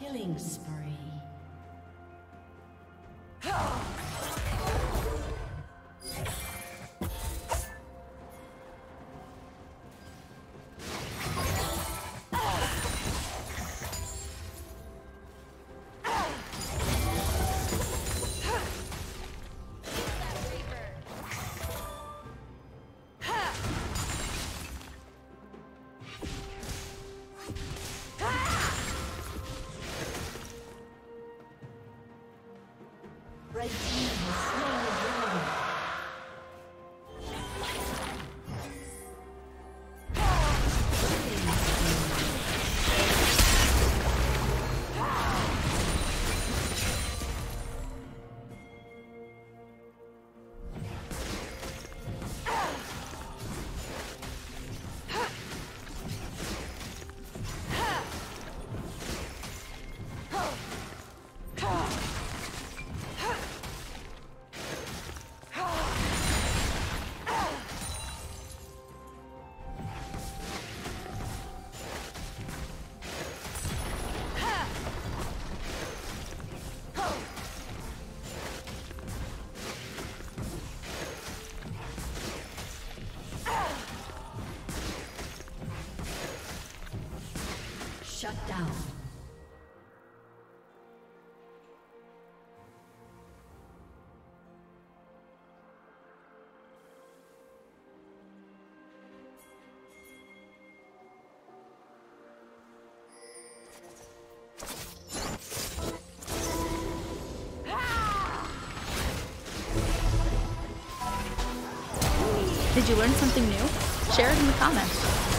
Killing spree. Shut down. Did you learn something new? Share it in the comments.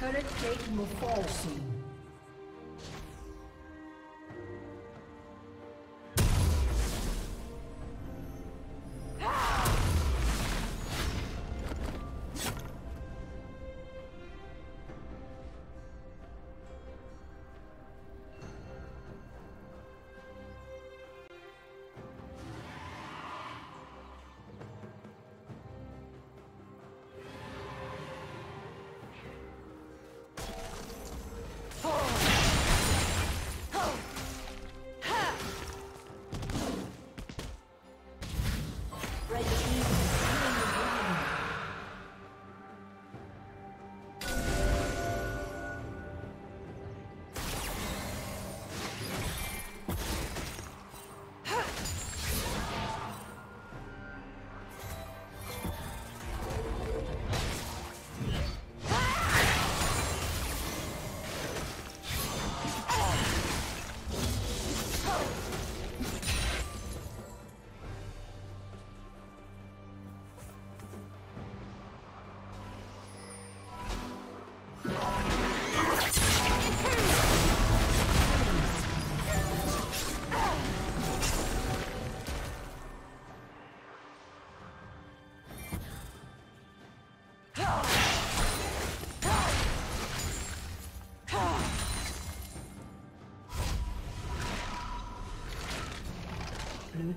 Turret plate will fall soon. Blue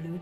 Blue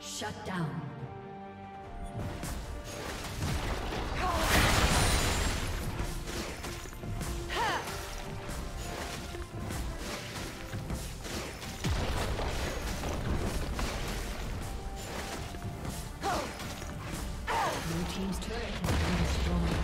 Shut down. Blue team's turret has been destroyed.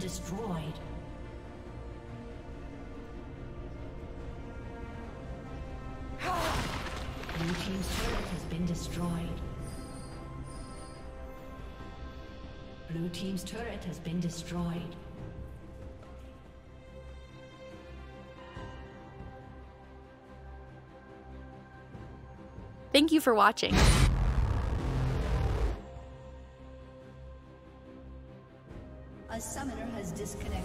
Destroyed. team's turret has been destroyed. Blue team's turret has been destroyed. Thank you for watching. A summoner has disconnected.